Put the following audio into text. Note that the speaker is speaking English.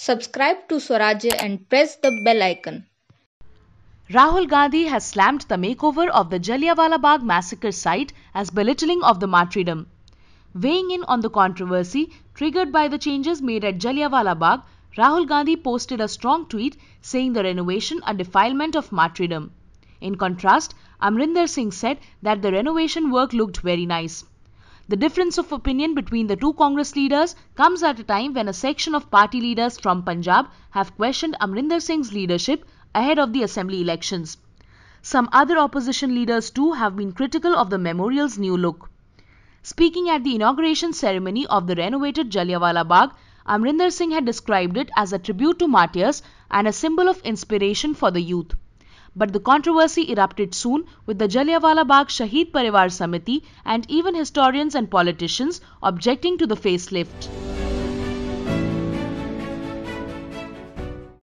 Subscribe to Swarajya and press the bell icon. Rahul Gandhi has slammed the makeover of the Jallianwala Bagh massacre site as belittling of the martyrdom. Weighing in on the controversy triggered by the changes made at Jallianwala Bagh, Rahul Gandhi posted a strong tweet saying the renovation a defilement of martyrdom. In contrast, Amarinder Singh said that the renovation work looked very nice. The difference of opinion between the two Congress leaders comes at a time when a section of party leaders from Punjab have questioned Amarinder Singh's leadership ahead of the assembly elections. Some other opposition leaders too have been critical of the memorial's new look. Speaking at the inauguration ceremony of the renovated Jallianwala Bagh, Amarinder Singh had described it as a tribute to martyrs and a symbol of inspiration for the youth. But the controversy erupted soon with the Jallianwala Bagh Shaheed Parivar Samiti and even historians and politicians objecting to the facelift.